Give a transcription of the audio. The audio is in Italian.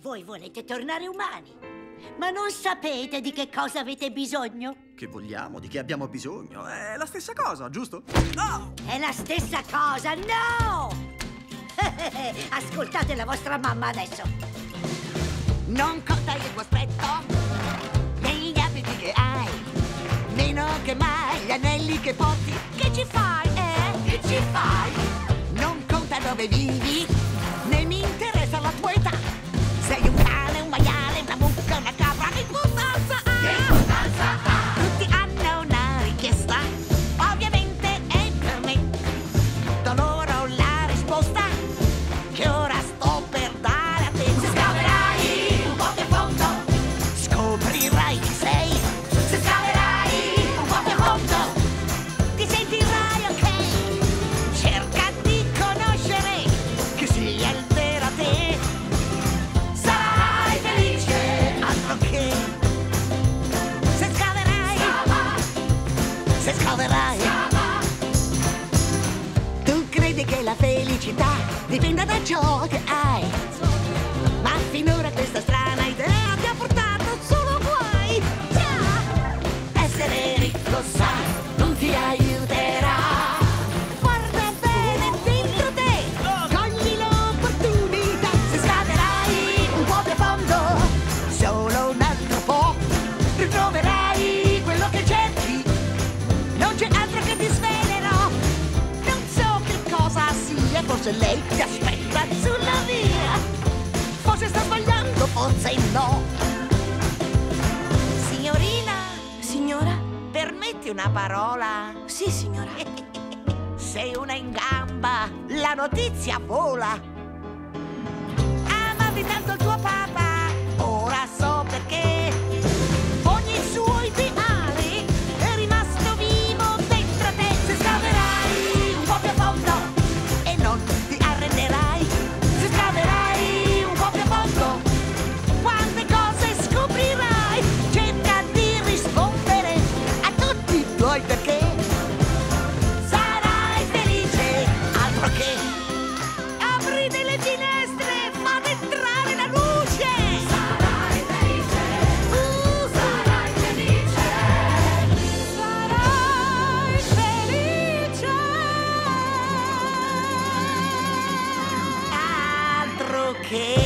Voi volete tornare umani, ma non sapete di che cosa avete bisogno? Che vogliamo? Di che abbiamo bisogno? È la stessa cosa, giusto? No! È la stessa cosa, no! Ascoltate la vostra mamma adesso. Non conta il tuo aspetto, né gli abiti che hai, meno che mai gli anelli che porti. Che ci fai, eh? Che ci fai? Non conta dove vivi, né mi interessa la tua età. Sei un cane, un maiale, una mucca, una capra. Che importanza ha? Che importanza ha? Tutti hanno una richiesta, ovviamente è per me. Da loro la risposta che ora sto per dare a te. Se scaverai un po' più a fondo, scoprirai chi sei. Se scaverai un po' più a fondo, ti sentirai ok. Cerca di conoscere che sia il vero te. Sarai felice, altro che. Se scaverai, scava. Se scaverai, scava. Tu credi che la felicità dipenda da ciò che hai, ma finora questa strana idea ti ha portato solo guai. Già, essere ricco, sai, non ti aiuterà. Guarda bene dentro te, cogli l'opportunità. Se scaverai un po' più a fondo, solo un altro po', ritroverai quello che cerchi. Non c'è altro che ti svelerò. Non so che cosa sia, forse lei ti aspetta sulla via. Forse sta sbagliando, forse no. Signorina, Signora? permetti una parola? Sì, signora. Sei una in gamba, la notizia vola. Amavi tanto il tuo papà, ora so perché. Ogni suo ideale è rimasto vivo dentro te. Se scaverai un po' più a fondo e non ti arrenderai. Se scaverai un po' più a fondo, quante cose scoprirai. Cerca di rispondere a tutti i tuoi perché. Sarai felice, altro che. Apri delle finestre, fate entrare la luce. Sarai felice, sarai felice, altro che.